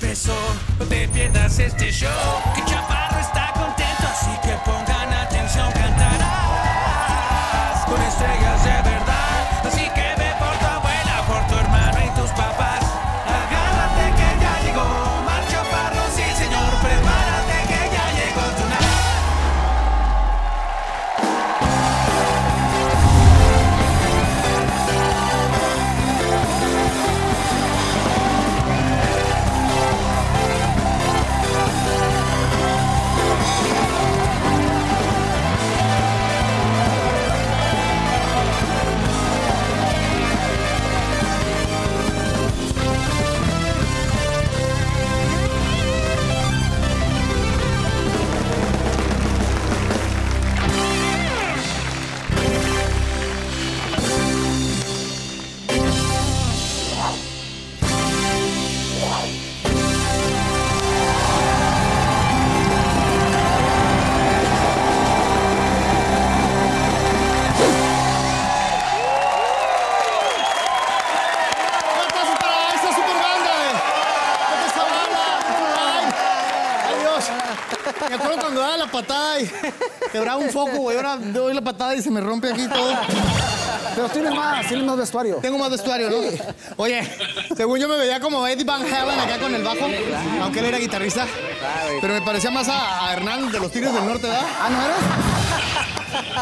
peso, no te pierdas este show, que Chaparro está contento, así que pongan atención, cantarás con estrellas de verdad, así que ve por tu abuela, por tu hermano y tus papás, agárrate que ya llegó, Omar Chaparro, sí señor, prepárate que ya llegó un foco, güey. Ahora doy la patada y se me rompe aquí todo. Pero tienes más vestuario. Tengo más vestuario, ¿no? Sí. Oye, según yo me veía como Eddie Van Halen acá con el bajo, aunque él era guitarrista. Pero me parecía más a Hernán de los Tigres del Norte, ¿verdad? Ah, ¿no era?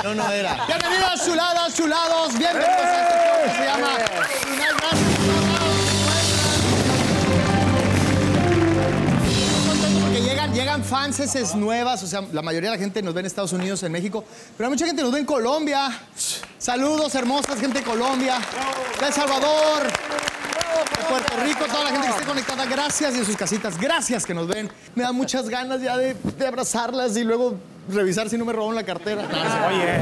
No, no era. Bienvenidos, chuladas, chulados. Bienvenidos a este show que se llama... Llegan fans nuevas, o sea, la mayoría de la gente nos ve en Estados Unidos, en México, pero hay mucha gente nos ve en Colombia. Saludos, hermosas, gente de Colombia, de El Salvador, de Puerto Rico, toda la gente que esté conectada, gracias, y en sus casitas, gracias que nos ven. Me da muchas ganas ya de abrazarlas y luego revisar si no me robaron la cartera. Oye.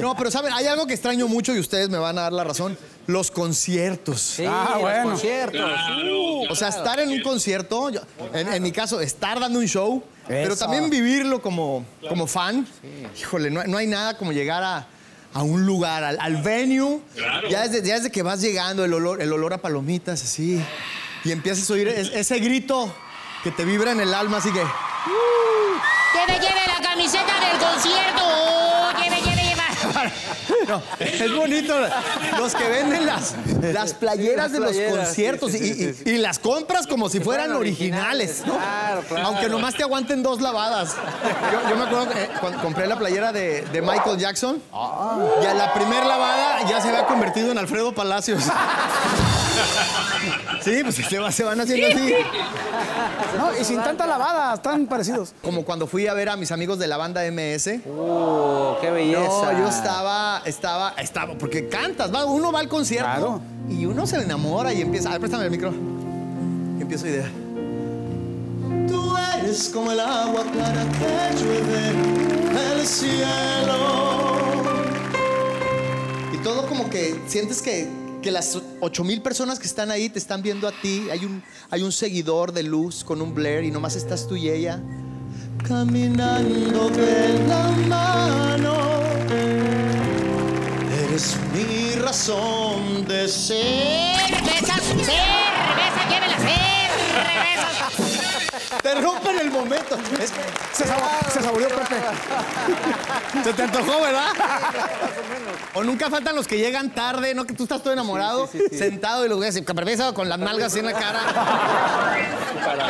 No, pero saben, hay algo que extraño mucho y ustedes me van a dar la razón. Los conciertos. Sí, bueno. Los conciertos. Claro. O sea, estar en un concierto, yo, en mi caso, estar dando un show, eso, pero también vivirlo como fan. Sí. Híjole, no hay nada como llegar a un lugar, al venue. Claro. Ya desde que vas llegando, el olor a palomitas, así. Y empiezas a oír ese grito que te vibra en el alma, así que... ¡Que me lleve la camiseta del concierto! ¡Que me lleve! No, es bonito los que venden las playeras de los conciertos y las compras como si fueran originales, ¿no? Claro. Aunque nomás te aguanten dos lavadas. Yo me acuerdo que cuando compré la playera de Michael Jackson y a la primera lavada ya se había convertido en Alfredo Palacios. Sí, pues se van haciendo así. No, y sin tanta lavada, están parecidos. Como cuando fui a ver a mis amigos de la banda MS. ¡Oh, qué belleza! No, yo estaba, porque cantas, uno va al concierto. Claro. Y uno se enamora y empieza, a ver, préstame el micro. Y empiezo a idear. Tú eres como el agua clara que llueve del cielo. Y todo como que sientes que las 8,000 personas que están ahí te están viendo a ti. Hay un seguidor de luz con un blare y nomás estás tú y ella. Caminando de la mano, eres mi razón de ser. Cerveza, llévela, cerveza. Te rompen el momento. Se saboreó, Pepe. Se te antojó, ¿verdad? O nunca faltan los que llegan tarde, ¿no? Que tú estás todo enamorado, sí. Sentado y los ves con las nalgas en la cara.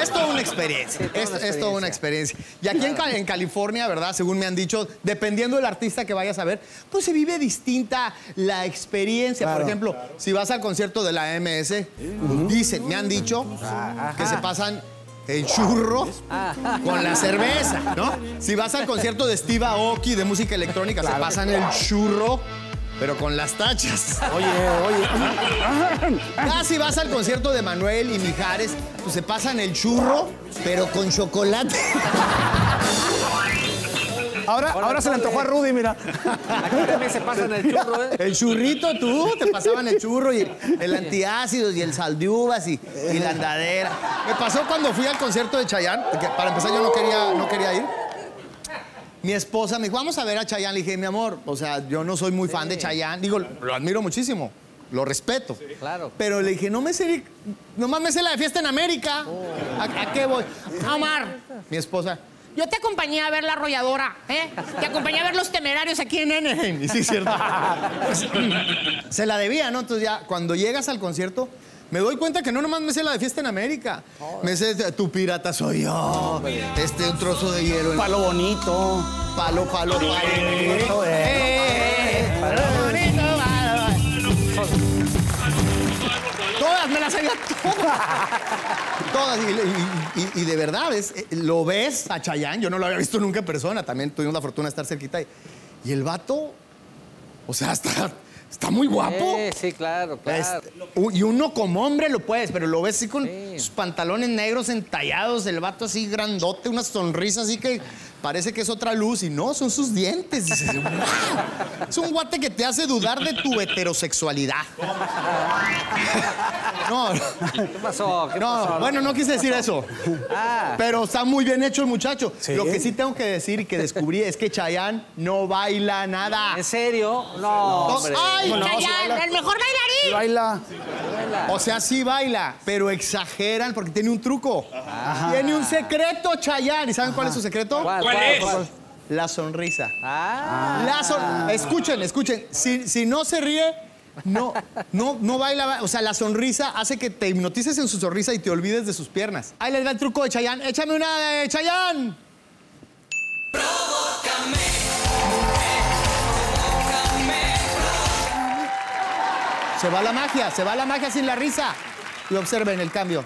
Es toda una experiencia. Es toda una experiencia. Y aquí en California, ¿verdad? Según me han dicho, dependiendo del artista que vayas a ver, pues se vive distinta la experiencia. Claro. Por ejemplo, si vas al concierto de la MS, me han dicho que se pasan el churro con la cerveza, ¿no? Si vas al concierto de Steve Aoki de música electrónica, se pasan el churro pero con las tachas. Oye. Ah, si vas al concierto de Manuel y Mijares, pues se pasan el churro, pero con chocolate. Ahora se le antojó a Rudy, mira. Aquí también se pasan el churro, ¿eh? El churrito, tú, te pasaban el churro y el antiácido y el sal de uvas y la andadera. Me pasó cuando fui al concierto de Chayanne, porque para empezar yo no quería ir. Mi esposa me dijo, vamos a ver a Chayanne. Le dije, mi amor, o sea, yo no soy muy fan de Chayanne. Digo, lo admiro muchísimo. lo respeto. Sí. Claro. Pero le dije, no me sé, nomás me sé la de Fiesta en América. Oh. ¿A qué voy? Omar, mi esposa. Yo te acompañé a ver La Arrolladora, ¿eh? Te acompañé a ver Los Temerarios aquí en N. Sí, cierto. Se la debía, ¿no? Entonces ya, cuando llegas al concierto, me doy cuenta que no nomás me sé la de Fiesta en América. Oh. Me sé Tu Pirata Soy Yo, Un Trozo de Hielo. Palo Bonito. Palo, palo, palo. Todas, me las sabía todas. Todas. Y de verdad, lo ves a Chayanne. Yo no lo había visto nunca en persona. También tuvimos la fortuna de estar cerquita. Y el vato, o sea, está muy guapo. Sí, claro, claro. Y uno como hombre lo puedes, pero lo ves así con sus pantalones negros entallados, el vato así grandote, una sonrisa así que parece que es otra luz. Y no, son sus dientes. Es un guate que te hace dudar de tu heterosexualidad. No. ¿Qué pasó? ¿Qué pasó? No, bueno, no quise decir eso. Ah. Pero está muy bien hecho el muchacho. ¿Sí? Lo que sí tengo que decir y que descubrí es que Chayanne no baila nada. ¿En serio? No, hombre. ¡Ay, no, Chayanne! ¡El mejor bailarín! Baila. Sí, baila. O sea, sí baila, pero exageran porque tiene un truco. Ajá. Tiene un secreto, Chayanne. ¿Y saben cuál es su secreto? ¿Cuál es? La sonrisa. Ah. Escuchen, escuchen. Si no se ríe... No baila, o sea, la sonrisa hace que te hipnotices en su sonrisa y te olvides de sus piernas. Ahí les va el truco de Chayanne. ¡Échame una de Chayanne! ¡Provócame! ¡Provócame! Se va la magia sin la risa. Y observen el cambio.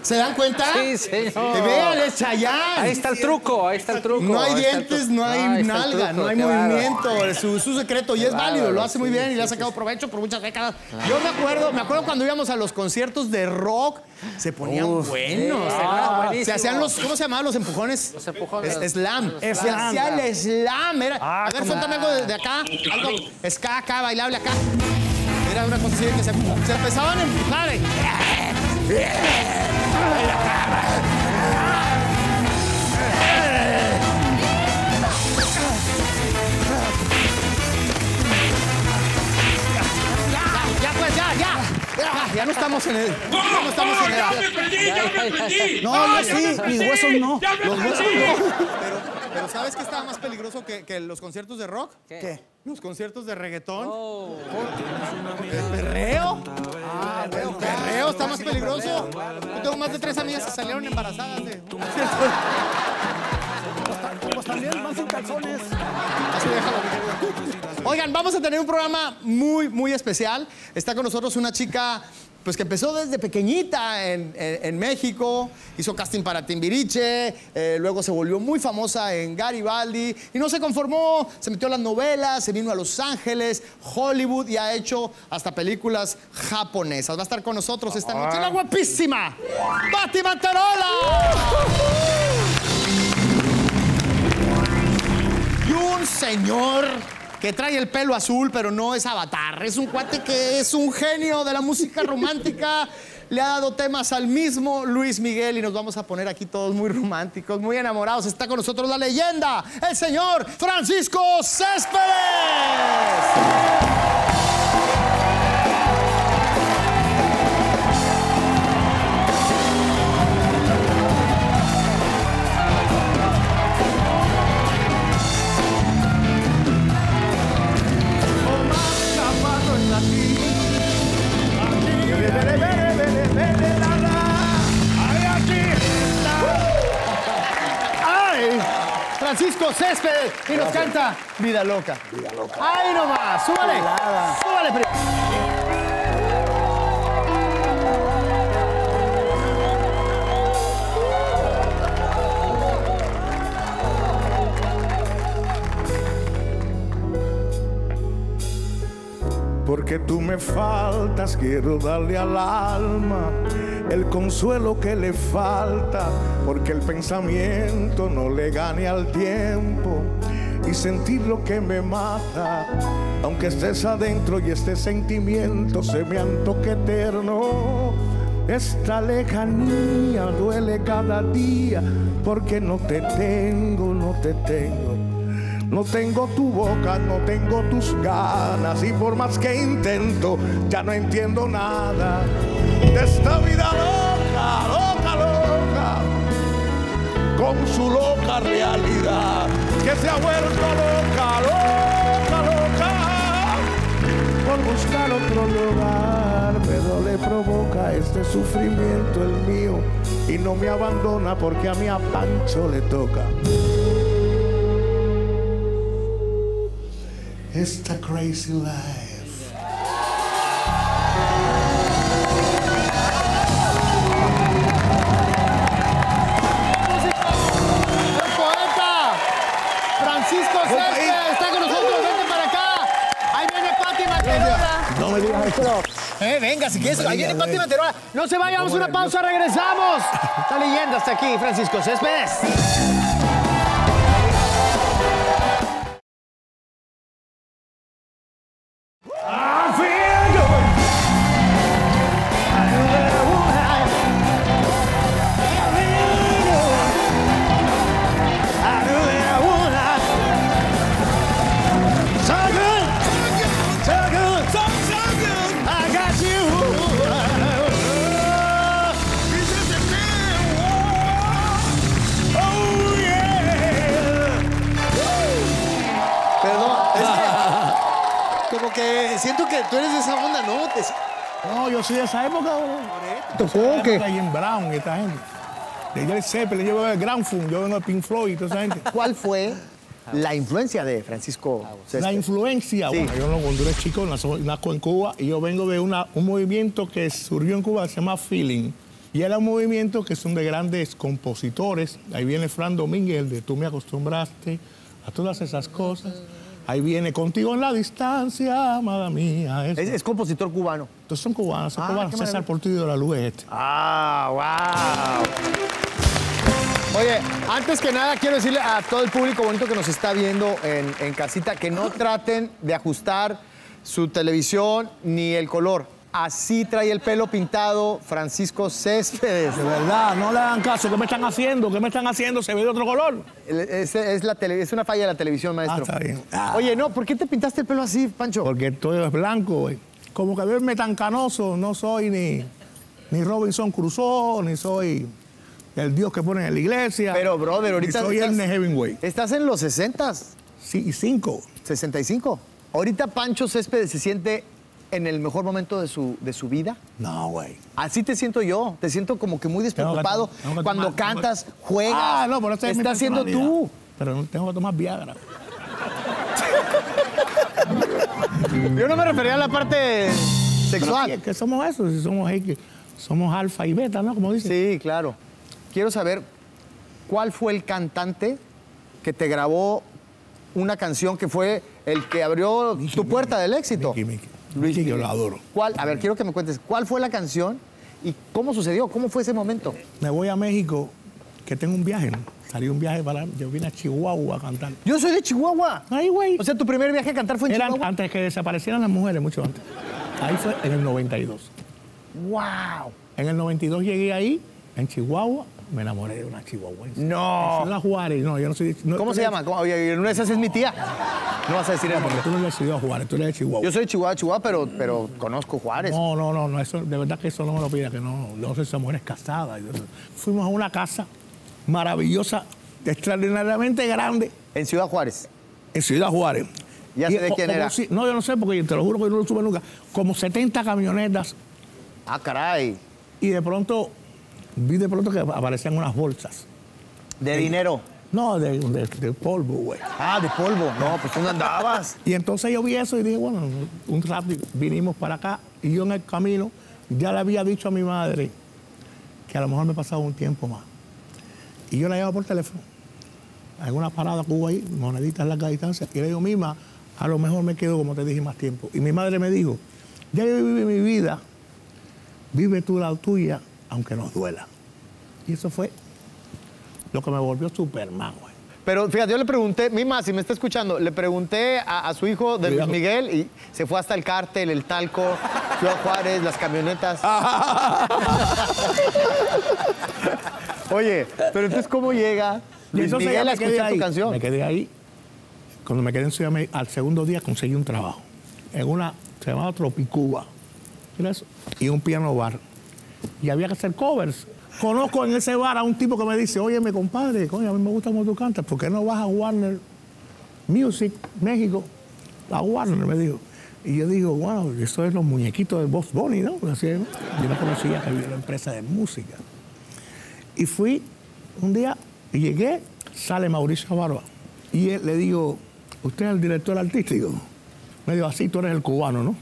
¿Se dan cuenta? Sí, señor. Vean, es Chayanne. Ahí está el truco, ahí está el truco. No hay dientes, no hay nalga, no hay movimiento. Es su secreto y es válido, lo hace muy bien y le ha sacado provecho por muchas décadas. Yo me acuerdo cuando íbamos a los conciertos de rock, se ponían buenos. Se hacían los, ¿cómo se llamaban los empujones? Los empujones. Slam. Se hacía el slam. A ver, suéltame algo de acá. Algo ska acá, bailable acá. Era una cosa así que se empezaban a empujar. Ya no estamos en el... ¡Ya me prendí! No, sí, mis huesos no. Los huesos no. Pero ¿sabes qué estaba más peligroso que los conciertos de rock? ¿Qué? Los conciertos de reggaetón. Oh. ¿El perreo? Ah, el perreo está más peligroso. Yo tengo más de 3 amigas que salieron embarazadas de... Pues también van sin calzones. Así déjalo. Oigan, vamos a tener un programa muy, muy especial. Está con nosotros una chica pues que empezó desde pequeñita en México, hizo casting para Timbiriche, luego se volvió muy famosa en Garibaldi y no se conformó, se metió a las novelas, se vino a Los Ángeles, Hollywood y ha hecho hasta películas japonesas. Va a estar con nosotros esta noche la guapísima Patricia Manterola. Y un señor que trae el pelo azul, pero no es Avatar. Es un cuate que es un genio de la música romántica. Le ha dado temas al mismo Luis Miguel y nos vamos a poner aquí todos muy románticos, muy enamorados. Está con nosotros la leyenda, el señor Francisco Céspedes. Francisco Céspedes y nos canta Vida Loca. Vida Loca. ¡Ahí nomás! ¡Súbale! ¡Súbale! Porque tú me faltas, quiero darle al alma el consuelo que le falta, porque el pensamiento no le gane al tiempo y sentir lo que me mata. Aunque estés adentro y este sentimiento se me antoje eterno, esta lejanía duele cada día, porque no te tengo, no te tengo. No tengo tu boca, no tengo tus ganas, y por más que intento, ya no entiendo nada de esta vida loca, loca, loca, con su loca realidad, que se ha vuelto loca, loca, loca, por buscar otro lugar. Pero le provoca este sufrimiento el mío, y no me abandona porque a mí a Pancho le toca. Esta crazy life. El poeta Francisco Céspedes está con nosotros. Vente para acá. Ahí viene Pati Manterola. No me digas esto. Venga, si quieres. Ahí viene Pati Manterola. No se vaya, vamos a una pausa, regresamos. La leyenda está aquí, Francisco Céspedes. Tú eres de esa onda, ¿no? No, yo soy de esa época, bro. ¿Tocó qué? Chayanne Brown, esta gente. Desde el Zeppelin, yo veo el Groundfunk, yo veo el Pink Floyd y toda esa gente. ¿Cuál fue la influencia de Francisco Céspedes? La influencia, sí. Bueno, yo cuando era chico nací en Cuba y yo vengo de un movimiento que surgió en Cuba, que se llama Feeling. Y era un movimiento que son de grandes compositores. Ahí viene Fran Domínguez, el de Tú me acostumbraste, a todas esas cosas. Ahí viene Contigo en la distancia, amada mía. Es compositor cubano. Entonces son cubanos, son cubanos. César Portillo de la Luz es este. ¡Ah, wow! Oye, antes que nada quiero decirle a todo el público bonito que nos está viendo en casita que no traten de ajustar su televisión ni el color. Así trae el pelo pintado Francisco Céspedes. De verdad, no le hagan caso. ¿Qué me están haciendo? ¿Qué me están haciendo? ¿Se ve de otro color? Es una falla de la televisión, maestro. Está bien. Oye, no, ¿por qué te pintaste el pelo así, Pancho? Porque todo es blanco, güey. Como que verme tan canoso, no soy ni Robinson Crusoe, ni soy el dios que ponen en la iglesia. Pero, brother, ahorita... soy Ernest Hemingway. Estás en los 60s. Sí, y 5. 65. Ahorita Pancho Céspedes se siente... ¿En el mejor momento de su vida? No, güey. Así te siento yo. Te siento como que muy despreocupado. Tengo que cuando tomar, cantas, juegas. Ah, no, pero esta es mi personalidad. Estás siendo tú. Pero no tengo que tomar Viagra. Yo no me refería a la parte sexual. ¿Qué somos eso? Si somos alfa y beta, ¿no? Como dicen. Sí, claro. Quiero saber, ¿cuál fue el cantante que te grabó una canción que fue el que abrió tu puerta del éxito? Luis Miguel. Yo lo adoro. ¿Cuál? A ver, quiero que me cuentes, ¿cuál fue la canción y cómo sucedió? ¿Cómo fue ese momento? Me voy a México, que tengo un viaje, ¿no? Salí un viaje para... Yo vine a Chihuahua a cantar. ¡Yo soy de Chihuahua! ¡Ay, güey! O sea, ¿tu primer viaje a cantar fue en Chihuahua? Antes que desaparecieran las mujeres, mucho antes. Ahí fue en el 92. ¡Wow! En el 92 llegué ahí, en Chihuahua, me enamoré de una chihuahuense. ¡No! En Ciudad Juárez, no, yo no soy de... No, ¿cómo se llama? Oye, una de esas es mi tía. No vas a decir eso. No, porque tú no eres de Ciudad Juárez, tú eres de Chihuahua. Yo soy de Chihuahua, pero conozco Juárez. No, eso, de verdad que eso no me lo pida, que no sé si esa mujer es casada. Fuimos a una casa maravillosa, extraordinariamente grande. ¿En Ciudad Juárez? En Ciudad Juárez. ¿Ya sé de quién era? No, yo no sé, porque te lo juro que yo no lo supe nunca. Como 70 camionetas. ¡Ah, caray! Y de pronto... Vi de pronto que aparecían unas bolsas. ¿De dinero? No, de polvo, güey. Ah, de polvo. No, pues tú no andabas. Y entonces yo vi eso y dije, bueno, un rato vinimos para acá. Y yo en el camino ya le había dicho a mi madre que a lo mejor me pasaba un tiempo más. Y yo la llevaba por teléfono. Alguna parada que hubo ahí, moneditas a larga distancia. Y le digo, mima, a lo mejor me quedo, como te dije, más tiempo. Y mi madre me dijo, ya yo viví mi vida, vive tú la tuya, aunque nos duela. Y eso fue lo que me volvió Superman, güey. Pero fíjate, yo le pregunté, Mima, si me está escuchando, le pregunté a su hijo de Luis Miguel y se fue hasta el Cártel, el Talco, fue a Juárez, las camionetas. Oye, pero entonces, ¿cómo llega Luis Miguel a escuchar tu canción? Me quedé ahí. Cuando me quedé en Ciudad de México, al segundo día conseguí un trabajo. En una, se llamaba Tropicuba. Y un piano bar. Y había que hacer covers. Conozco en ese bar a un tipo que me dice, oye, mi compadre, coño, a mí me gusta cómo tú cantas, ¿por qué no vas a Warner Music México? A Warner, me dijo. Y yo digo, wow, eso es los muñequitos de Box Bunny, ¿no? Así, ¿no? Yo no conocía que había una empresa de música. Y fui un día, y llegué, sale Mauricio Barba. Y él, le digo, ¿usted es el director artístico? Me dijo, así, tú eres el cubano, ¿no?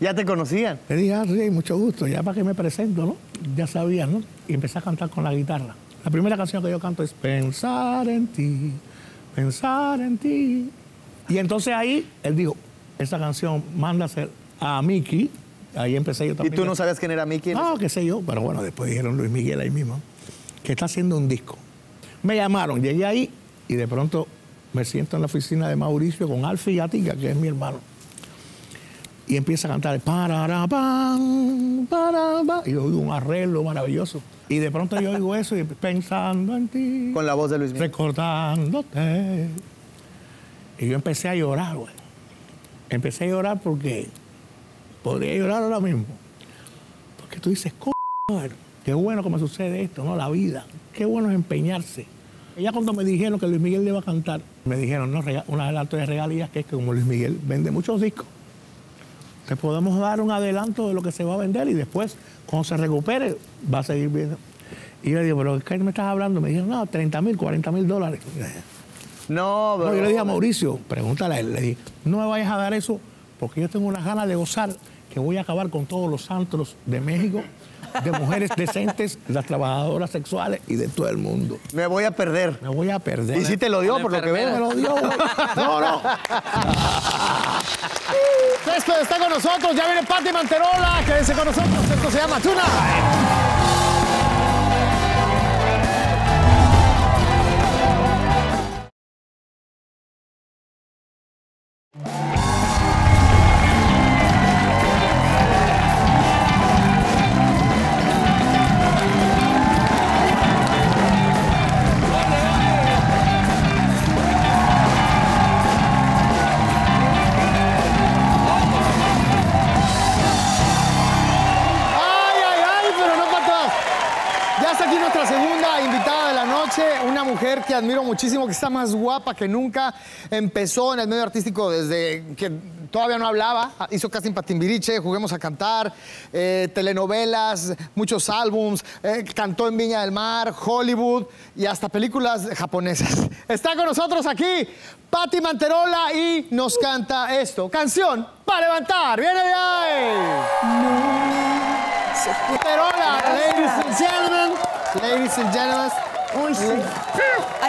¿Ya te conocían? Le dije, ah, sí, mucho gusto, ya para que me presento, ¿no? Ya sabían, ¿no? Y empecé a cantar con la guitarra. La primera canción que yo canto es Pensar en ti, pensar en ti. Y entonces ahí, él dijo, esa canción, mándase a Mickey. Ahí empecé yo también. ¿Y tú no sabías quién era Mickey? No, qué sé yo, pero bueno, después dijeron Luis Miguel ahí mismo, que está haciendo un disco. Me llamaron, llegué ahí y de pronto me siento en la oficina de Mauricio con Alfie Yatica, que es mi hermano. Y empieza a cantar, y yo oigo un arreglo maravilloso. Y de pronto yo oigo eso, y pensando en ti. Con la voz de Luis Miguel. Recordándote. Y yo empecé a llorar, güey. Empecé a llorar porque podría llorar ahora mismo. Porque tú dices, coño, qué bueno que me sucede esto, ¿no? La vida. Qué bueno es empeñarse. Y ya cuando me dijeron que Luis Miguel le iba a cantar, me dijeron, no, una de las tres regalías que es que como Luis Miguel vende muchos discos, te podemos dar un adelanto de lo que se va a vender y después, cuando se recupere, va a seguir viendo. Y yo le digo, ¿pero qué me estás hablando? Me dijeron, no, 30,000, 40,000 dólares. No, pero... No, yo le dije a Mauricio, pregúntale a él, le dije, no me vayas a dar eso porque yo tengo unas ganas de gozar que voy a acabar con todos los antros de México, de mujeres decentes, las trabajadoras sexuales y de todo el mundo. Me voy a perder. Me voy a perder. ¿Y si te lo dio por lo que veo? Me lo dio, güey. No, no. Céspedes está con nosotros, ya viene Pati Manterola, quédense con nosotros, esto se llama Tonight. Que admiro muchísimo, que está más guapa que nunca, empezó en el medio artístico desde que todavía no hablaba, hizo casting para Timbiriche, Juguemos a Cantar, telenovelas, muchos álbums, cantó en Viña del Mar, Hollywood y hasta películas japonesas. Está con nosotros aquí Pati Manterola y nos canta esto, Canción para Levantar. ¡Viene de ahí! No. Manterola, ladies and gentlemen. Uy, sí.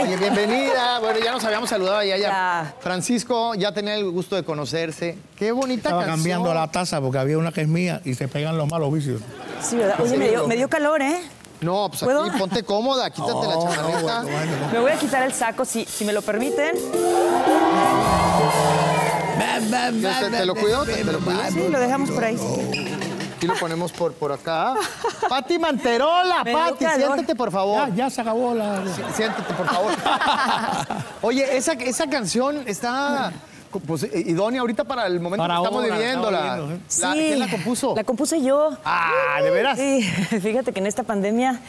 Oye, bienvenida. Bueno, ya nos habíamos saludado y allá. Francisco ya tenía el gusto de conocerse. Qué bonita canción. Estaba cambiando la taza porque había una que es mía y se pegan los malos vicios. Sí, ¿verdad? Oye, me dio calor, ¿eh? No, pues ¿puedo? Aquí ponte cómoda, quítate la chamarrita. Bueno. Me voy a quitar el saco, si me lo permiten. ¿Te lo cuido? Sí, lo dejamos por ahí. Aquí lo ponemos por acá. Pati Manterola, Pati, siéntate, por favor. Ya se acabó la... Siéntate, por favor. Oye, esa canción está pues, idónea ahorita para el momento que estamos viviéndola. ¿Quién la compuso? La compuse yo. Ah, ¿de veras? Sí, fíjate que en esta pandemia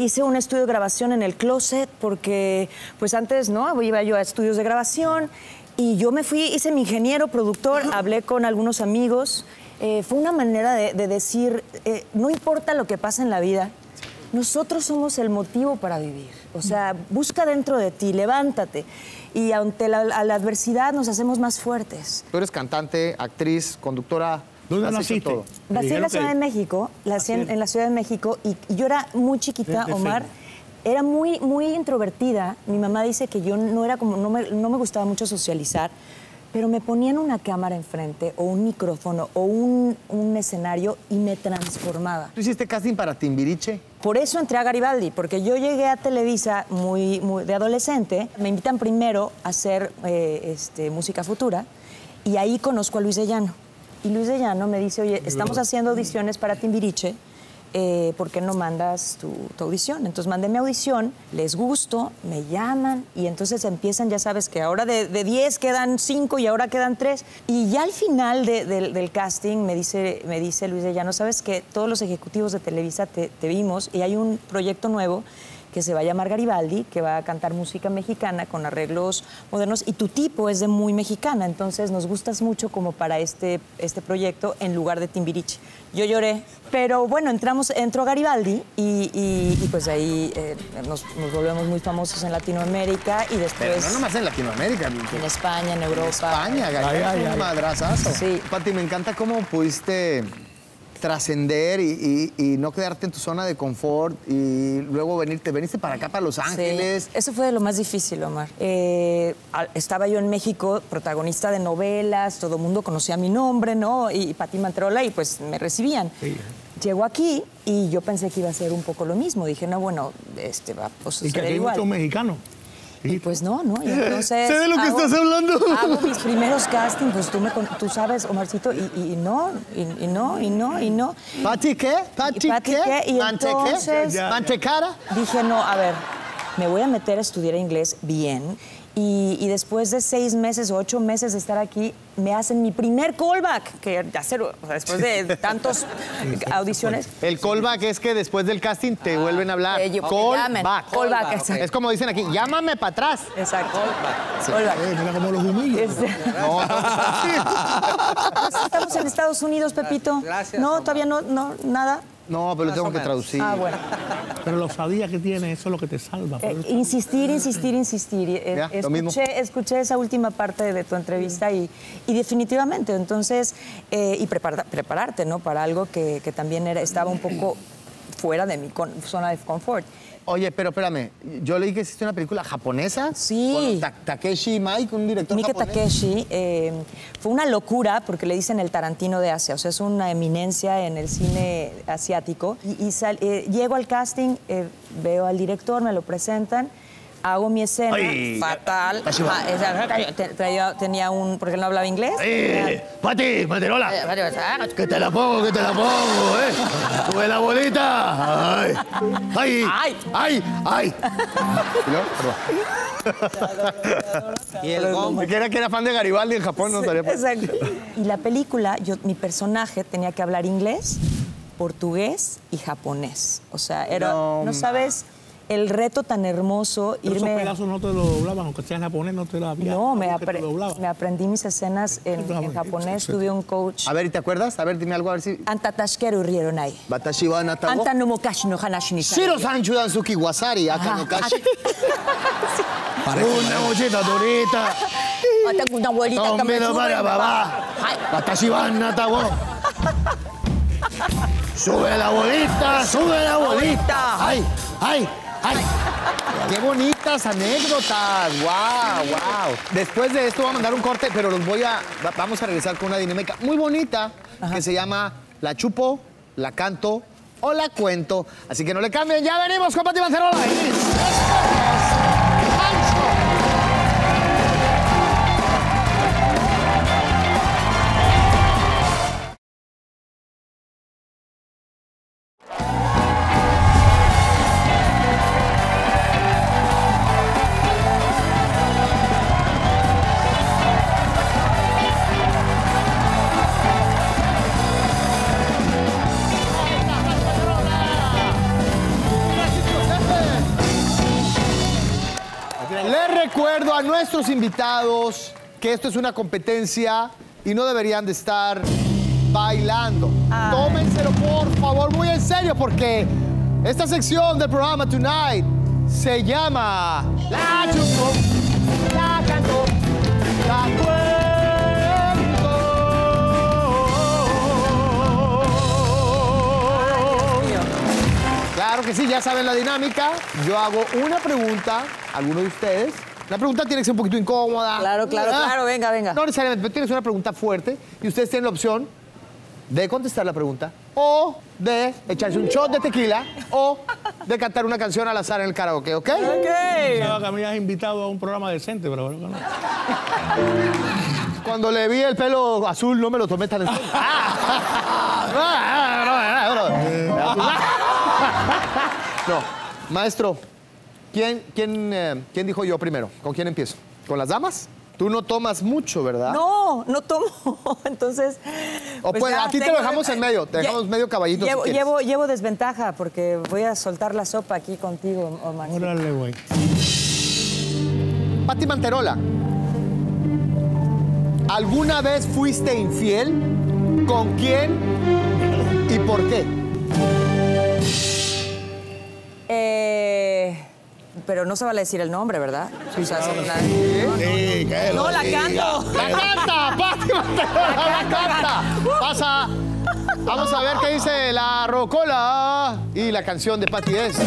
hice un estudio de grabación en el closet porque pues antes, ¿no? Iba yo a estudios de grabación y yo me fui, hice mi ingeniero, productor, hablé con algunos amigos... fue una manera de decir, no importa lo que pasa en la vida, nosotros somos el motivo para vivir. O sea, busca dentro de ti, levántate. Y ante la adversidad nos hacemos más fuertes. Tú eres cantante, actriz, conductora. ¿Dónde naciste? Nací en la Ciudad de México, en la Ciudad de México, y yo era muy chiquita, Omar. Era muy, muy introvertida. Mi mamá dice que yo no me gustaba mucho socializar. pero me ponían una cámara enfrente o un micrófono o un escenario y me transformaba. ¿Tú hiciste casting para Timbiriche? Por eso entré a Garibaldi, porque yo llegué a Televisa muy de adolescente. Me invitan primero a hacer música futura y ahí conozco a Luis de Llano. Y Luis de Llano me dice, oye, estamos haciendo audiciones para Timbiriche, ¿por qué no mandas tu audición? Entonces mandé mi audición, les gustó, me llaman y entonces empiezan, ya sabes que ahora de 10 quedan 5 y ahora quedan 3. Y ya al final del casting me dice Luis de Llano, ¿sabes qué? Todos los ejecutivos de Televisa te vimos y hay un proyecto nuevo que se va a llamar Garibaldi, que va a cantar música mexicana con arreglos modernos y tu tipo es de muy mexicana, entonces nos gustas mucho como para este proyecto en lugar de Timbiriche. Yo lloré, pero bueno, entró Garibaldi y pues ahí nos volvemos muy famosos en Latinoamérica y después... Pero no nomás en Latinoamérica. En España, en Europa. En España, Garibaldi, un madrazazo. Sí. Pati, me encanta cómo pudiste trascender y no quedarte en tu zona de confort y luego veniste para acá, para Los Ángeles. Sí. Eso fue de lo más difícil, Omar. Estaba yo en México, protagonista de novelas, todo el mundo conocía mi nombre, ¿no? Y Pati Manterola, y pues me recibían. Sí. Llego aquí y yo pensé que iba a ser un poco lo mismo. Dije, no, bueno, va a suceder igual. Y que hay muchos mexicanos. Y pues no, y entonces... Sé de lo que estás hablando. Hago mis primeros castings, pues tú sabes, Omarcito, y no. ¿Pati qué? ¿Pati qué? Y entonces... ¿Mantecara? Dije, no, a ver, me voy a meter a estudiar inglés bien y después de 6 meses o 8 meses de estar aquí, me hacen mi primer callback, que hacer, o sea, después de tantos audiciones. El callback es que después del casting te vuelven a hablar. Callback. Okay. Es como dicen aquí, llámame para atrás. Exacto. Callback. Mira como los humillos. Estamos en Estados Unidos, Pepito. Gracias. No, todavía no, nada. No, pero lo tengo que traducir. Ah, bueno. Pero lo sabía que tiene, eso es lo que te salva. Insistir. Ya, escuché esa última parte de tu entrevista y definitivamente, entonces, prepararte, ¿no? Para algo que también estaba un poco fuera de mi zona de confort. Oye, pero espérame, yo leí que existe una película japonesa. Sí. Con Takeshi Miike, un director japonés. Miike Takeshi fue una locura porque le dicen el Tarantino de Asia, o sea, es una eminencia en el cine asiático. Y llego al casting, veo al director, me lo presentan, hago mi escena, fatal. Tenía un... porque él no hablaba inglés. ¡Pati, Manterola! ¡Que te la pongo, eh! ¡Sube la bolita! ¡Ay! Y el gong. Que era fan de Garibaldi en Japón, no sabía. Exacto. Y la película, mi personaje tenía que hablar inglés, portugués y japonés. O sea, era... No sabes... El reto tan hermoso, pero irme... ¿Esos pedazos no te lo doblaban, aunque sea en japonés, no te lo había? No, me aprendí mis escenas en japonés, tuve un coach. A ver, ¿y te acuerdas? A ver, dime algo, a ver si... Antatashkeru rieronai. Batashi wa anata wo... Antanumokashi no hanashi ni shiro sanchu dansuki wasari akanokashi. Una mochita durita. Una abuelita también. Tombe no para babá. Batashi wa anata wo. Sube la bolita, sube la bolita. Ay, ay. ¡Ay! ¡Qué bonitas anécdotas! ¡Wow, wow! Después de esto voy a mandar un corte, pero vamos a regresar con una dinámica muy bonita que se llama La Chupo, La Canto o La Cuento. Así que no le cambien. ¡Ya venimos con Pati Manterola! Recuerdo a nuestros invitados que esto es una competencia y no deberían de estar bailando. Ay. Tómenselo, por favor, muy en serio, porque esta sección del programa Tonight se llama La Chupo, La Canto, La Cuento. Claro que sí, ya saben la dinámica. Yo hago una pregunta a alguno de ustedes. La pregunta tiene que ser un poquito incómoda. Claro, claro, claro, venga, venga. No necesariamente, pero tienes una pregunta fuerte y ustedes tienen la opción de contestar la pregunta o de echarse un shot de tequila o de cantar una canción al azar en el karaoke, ¿ok? Ok. Me has invitado a un programa decente, pero bueno, no. Cuando le vi el pelo azul no me lo tomé tan en serio. No, maestro, ¿quién dijo yo primero? ¿Con quién empiezo? ¿Con las damas? Tú no tomas mucho, ¿verdad? No, no tomo, entonces... O pues aquí te lo dejamos en medio, te dejamos medio caballito. Llevo desventaja porque voy a soltar la sopa aquí contigo, Omar. Órale, güey. Pati Manterola, ¿alguna vez fuiste infiel? ¿Con quién y por qué? Pero no se vale decir el nombre, ¿verdad? Sí, o sea, claro. No, la canto. ¡La canta! ¡Pati Manterola, la canta! ¡Pasa! Vamos a ver qué dice la rocola. Y la canción de Pati es...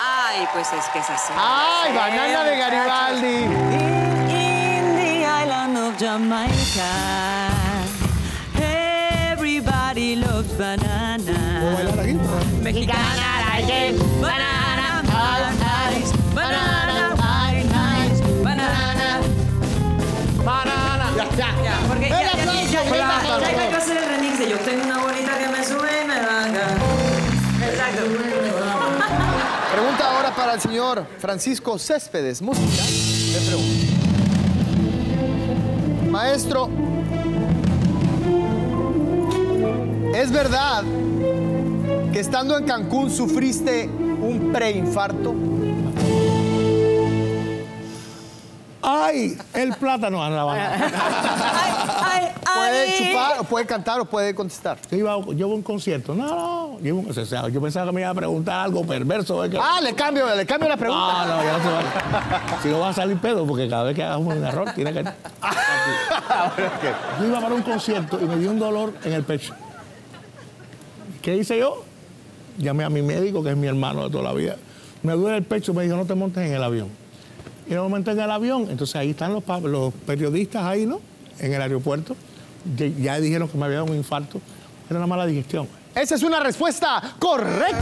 Ay, pues es que es así. ¡Ay, banana de Garibaldi! In the island of Jamaica, everybody loves banana. Mexicana like it. Banana, ice, banana, ice, banana, banana. Ya. Porque ya hay que hacer el remix de yo tengo una bonita que me sube y me baja. Exacto. Pregunta ahora para el señor Francisco Céspedes. Música. Le pregunto. Maestro, ¿es verdad que estando en Cancún sufriste un preinfarto? ¡Ay! El plátano a la banana. Puede chupar, o puede cantar o puede contestar. Yo voy a un concierto. Yo pensaba que me iba a preguntar algo perverso. ¿Eh? Ah, le cambio la pregunta. Ah, no, ya no se vale. Si no va a salir pedo, porque cada vez que hagamos un error tiene que... Yo iba para un concierto y me dio un dolor en el pecho. ¿Qué hice yo? Llamé a mi médico, que es mi hermano de toda la vida. Me duele el pecho, me dijo, no te montes en el avión. Y no me monté en el avión. Entonces ahí están los periodistas ahí, ¿no? En el aeropuerto. Ya dijeron que me había dado un infarto. Era una mala digestión. Esa es una respuesta correcta.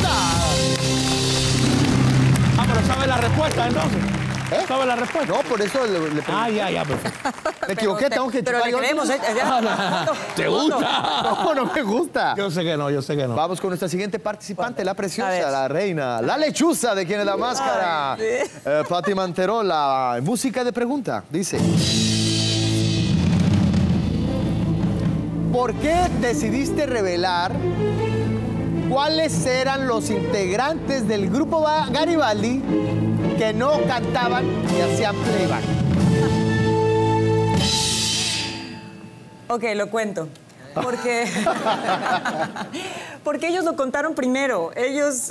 Ah, pero ¿sabes la respuesta entonces? ¿Eh? ¿Sabes la respuesta? No, por eso le pregunté. Ah, ya, perfecto. Me equivoqué, tengo que... Pero le creemos, ¿eh? ¿Te gusta? No me gusta. Yo sé que no. Vamos con nuestra siguiente participante, la preciosa, la reina, la lechuza de Quién es la Máscara. Pati Manterola, música de pregunta, dice... ¿Por qué decidiste revelar cuáles eran los integrantes del grupo Garibaldi que no cantaban y hacían playback? Ok, lo cuento. Porque ellos lo contaron primero. Ellos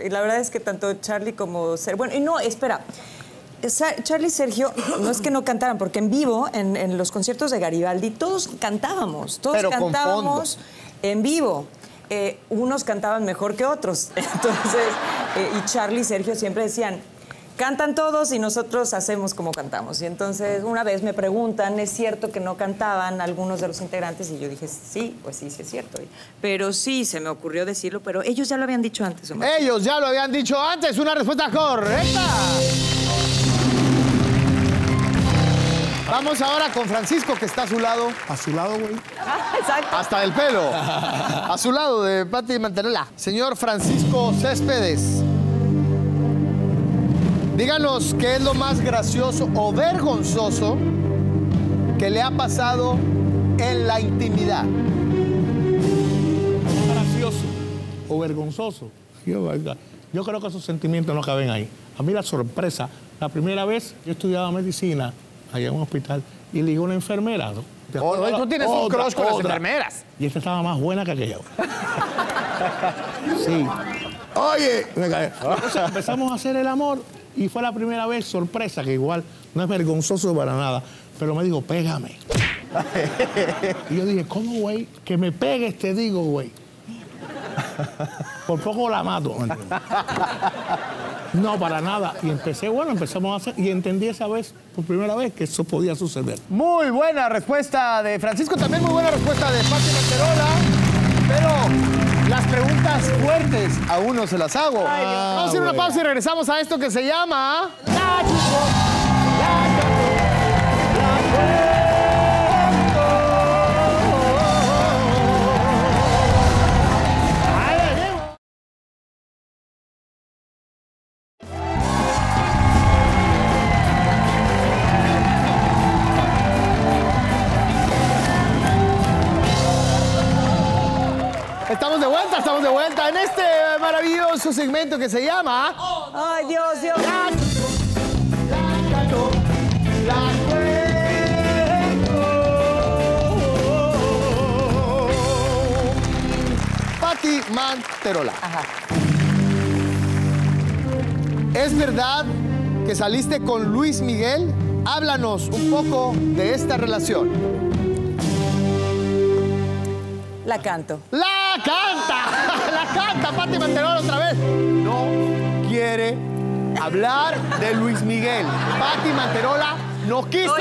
la verdad es que tanto Charlie como Sergio... Bueno, y no, espera. Charlie y Sergio, no es que no cantaran, porque en vivo, en los conciertos de Garibaldi, todos cantábamos. Todos cantábamos en vivo. Unos cantaban mejor que otros. Entonces, y Charlie y Sergio siempre decían, cantan todos y nosotros hacemos como cantamos. Y entonces, una vez me preguntan, ¿es cierto que no cantaban algunos de los integrantes? Y yo dije, sí, pues sí, sí es cierto. Pero sí, se me ocurrió decirlo, pero ellos ya lo habían dicho antes, Omar. Ellos ya lo habían dicho antes. Una respuesta correcta. Vamos ahora con Francisco, que está a su lado. A su lado, güey. Exacto. Hasta el pelo. A su lado de Pati Manterola. Señor Francisco Céspedes, díganos qué es lo más gracioso o vergonzoso que le ha pasado en la intimidad. ¿Gracioso o vergonzoso? Yo creo que esos sentimientos no caben ahí. A mí la sorpresa, la primera vez yo estudiaba medicina allá en un hospital, y le digo a una enfermera. Tú tienes un crush con las enfermeras. Y esta estaba más buena que aquella. Sí. Oye, me caí. Entonces empezamos a hacer el amor y fue la primera vez, sorpresa, que igual no es vergonzoso para nada, pero me dijo, pégame. Y yo dije, ¿cómo, güey? Que me pegues, te digo, güey. Por poco la mato. No, para nada. Y empecé, bueno, empezamos a hacer... Y entendí esa vez, por primera vez, que eso podía suceder. Muy buena respuesta de Francisco. También muy buena respuesta de Patricia Manterola. Pero las preguntas fuertes aún no se las hago. Ay, vamos a hacer una pausa y regresamos a esto que se llama... Estamos de vuelta en este maravilloso segmento que se llama... ¡Ay, Dios, Dios! Pati Manterola. Ajá. ¿Es verdad que saliste con Luis Miguel? Háblanos un poco de esta relación. La canto. ¡La canta! ¡La canta! Pati Manterola otra vez. No quiere hablar de Luis Miguel. Pati Manterola no quiso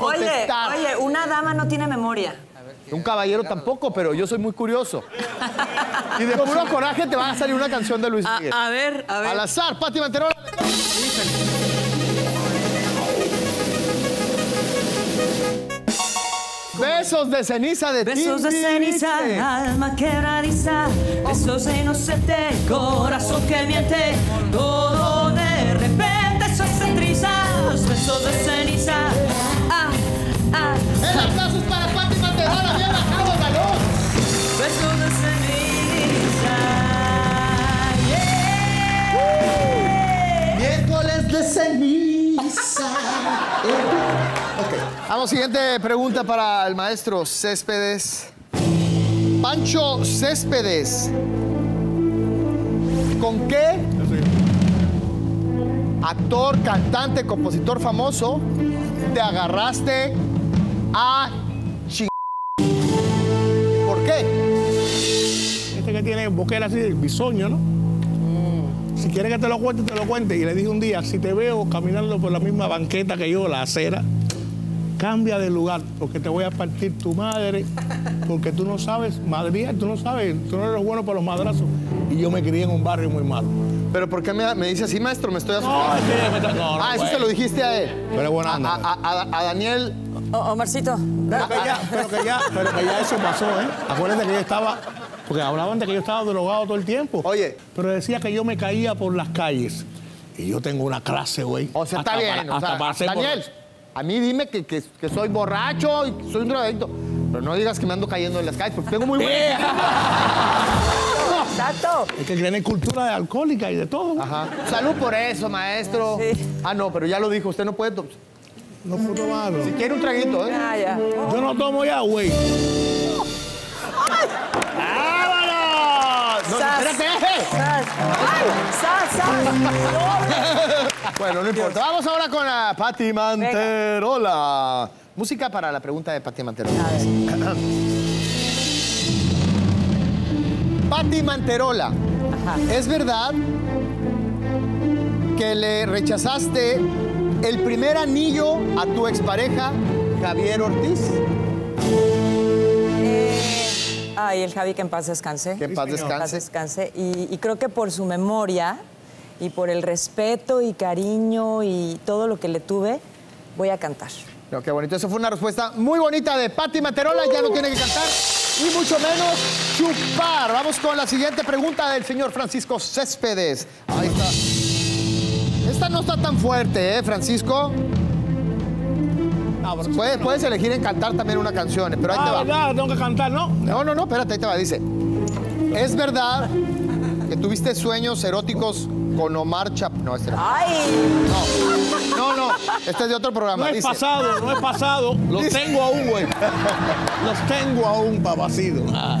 contestar. Oye, una dama no tiene memoria. Un caballero tampoco, pero yo soy muy curioso. Y de puro coraje te va a salir una canción de Luis Miguel. A ver. Al azar, Pati Manterola. Besos de ceniza de Timbiriche. Besos de ceniza, alma que realiza. Besos inocente, corazón que miente. Todo de repente se hace trizas. Besos de ceniza. Ah, ah. El aplauso es para Pati Manterola. Bien bajado el balón. Besos de ceniza. Yeah. Miércoles de ceniza. Okay. Vamos, siguiente pregunta para el maestro Céspedes. Pancho Céspedes, ¿con qué actor, cantante, compositor famoso te agarraste a chingar? ¿Por qué? Este que tiene boquera así, el bisoño, ¿no? Si quieres que te lo cuente, te lo cuente. Y le dije un día, si te veo caminando por la misma banqueta que yo, la acera, cambia de lugar, porque te voy a partir tu madre, porque tú no sabes madrear, tú no eres bueno para los madrazos. Y yo me crié en un barrio muy malo. ¿Pero por qué me dice así, maestro? Me estoy asustando. Eso se lo dijiste a él. Pero bueno, anda. A Daniel... Omarcito. Pero que ya eso pasó, ¿eh? Acuérdate que yo estaba... Porque hablaban de que yo estaba drogado todo el tiempo. Oye. Pero decía que yo me caía por las calles. Y yo tengo una clase, güey. O sea, está bien. Daniel, a mí dime que soy borracho y que soy un drogadicto. Pero no digas que me ando cayendo en las calles, porque tengo muy buena... Exacto. Es que tiene cultura de alcohólica y de todo. Ajá. Salud por eso, maestro. Sí. Ah, no, pero ya lo dijo. Usted no puede... No puedo tomarlo. Si quiere un traguito, ¿eh? Ah, ya. Yo no tomo ya, güey. Bueno, no importa. Vamos ahora con la Pati Manterola. Venga. Música para la pregunta de Pati Manterola. Pati Manterola, ajá, ¿es verdad que le rechazaste el primer anillo a tu expareja, Javier Ortiz? Ay, el Javi, que en paz descanse. Que en paz descanse. En paz descanse. Y creo que por su memoria y por el respeto y cariño y todo lo que le tuve, voy a cantar. Pero qué bonito. Eso fue una respuesta muy bonita de Pati Manterola. Ya no tiene que cantar y mucho menos chupar. Vamos con la siguiente pregunta del señor Francisco Céspedes. Ahí está. Esta no está tan fuerte, ¿eh, Francisco? Puedes elegir en cantar también una canción, pero ahí te va. Verdad, tengo que cantar, ¿no? No, espérate, ahí te va, dice. ¿Es verdad que tuviste sueños eróticos con Omar Chaparro? No, este no. ¡Ay! No, este es de otro programa. No dice, es pasado, no es pasado. Los tengo aún, güey. Los tengo aún, papacito. Ah.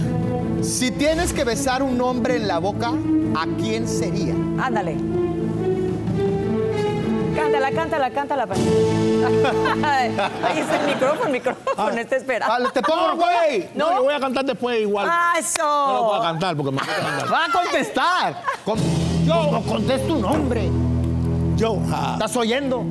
Si tienes que besar un hombre en la boca, ¿a quién sería? Ándale. Cántala, cántala, cántala. Ahí está el micrófono está esperando. Vale, te pongo, güey. No, yo voy a cantar después igual. ¡Eso! No lo voy a cantar porque me voy a cantar. ¡Va a contestar! Yo contesto un nombre. Yo. ¿Estás oyendo?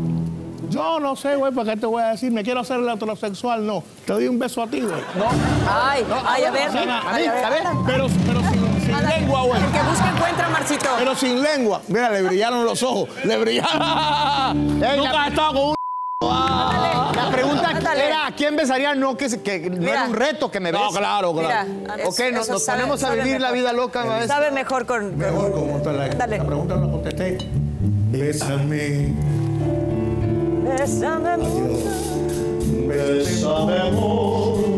Yo no sé, güey, ¿para qué te voy a decir? Me quiero hacer el heterosexual, no. Te doy un beso a ti, güey. No. Ay, no, ay, a ver. A ver. Pero sin lengua, güey. El que busca encuentra, Marcito. Pero sin lengua. Mira, le brillaron los ojos. Le brillaron. Ey, nunca he estado con un... Ah. La pregunta era, ¿a quién besaría? No, que no era un reto que me besen. No, claro, claro. Mira, ok, nos ponemos a vivir la vida loca. ¿No? Sabe mejor con... Mejor con... Dale. La pregunta no la contesté. Bésame. Bésame mucho. Bésame mucho.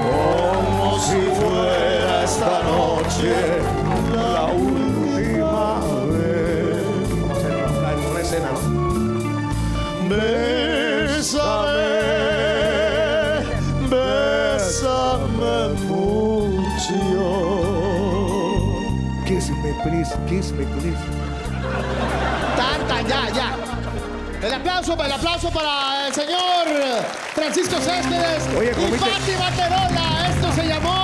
Como si fuera esta noche la última vez. Vamos a hacer una escena, ¿no? Bésame, bésame mucho. Kiss me, please, kiss me, please. Ya, ya. El aplauso para el señor Francisco Céspedes. Oye, y Pati Manterola. Esto se llamó...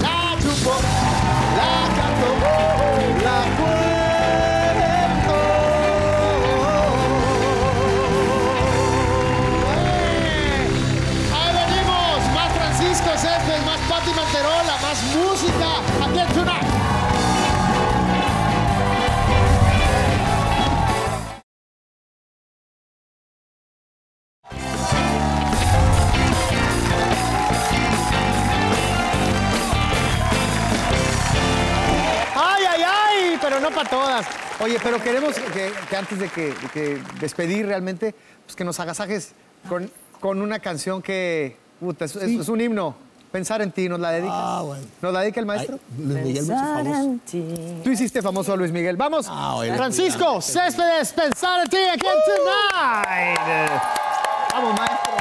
La chupó, la cantó, la cuento. Ahí venimos. Más Francisco Céspedes, más Pati Manterola, más música. Aquí en Tonight. Oye, pero queremos que antes de que despedir realmente, pues que nos agasajes con una canción que... Puta, es un himno. Pensar en ti, ¿nos la dedicas? Ah, bueno. ¿Nos la dedica el maestro? Ay, Luis Miguel, mucho famoso. Tú hiciste famoso a Luis Miguel. ¡Vamos! Francisco Céspedes, Pensar en ti aquí en Tonight. ¡Vamos, maestro!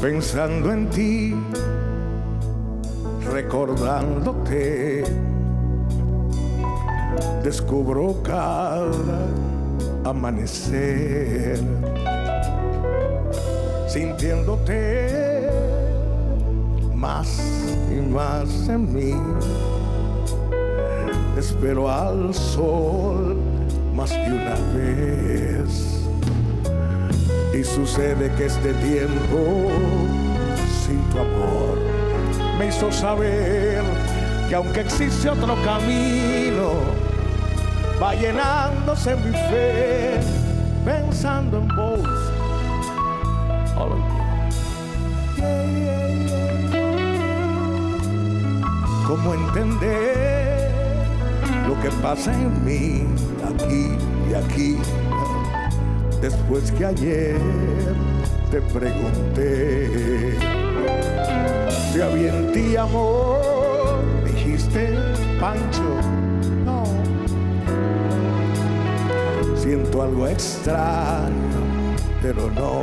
Pensando en ti, recordándote, descubro cada amanecer, sintiéndote más y más en mí, espero al sol más de una vez. Y sucede que este tiempo sin tu amor me hizo saber que aunque existe otro camino, va llenándose mi fe pensando en vos. ¿Cómo entender lo que pasa en mí aquí y aquí? Después que ayer te pregunté si había en ti amor, dijiste Pancho, no. Siento algo extraño, pero no.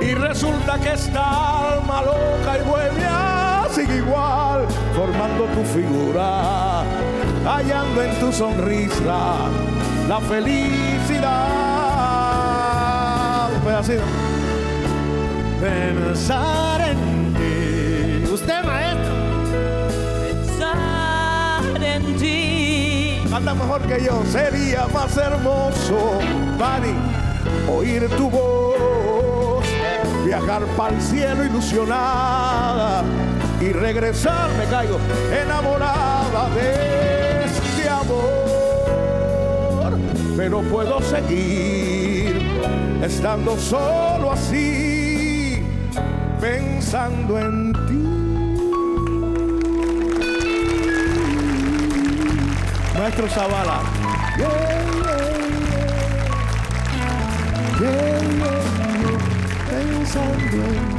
Y resulta que esta alma loca y bohemia sigue igual, formando tu figura, hallando en tu sonrisa la felicidad. Un pedacito. Pensar en ti. Usted, maestro. Pensar en ti. Anda mejor que yo. Sería más hermoso, Pani, oír tu voz, viajar para el cielo ilusionada y regresar, me caigo, enamorada de este amor. Pero puedo seguir estando solo así, pensando en ti. Maestro Zavala. Yeah, yeah, yeah. Yeah, yeah. Pensando en ti.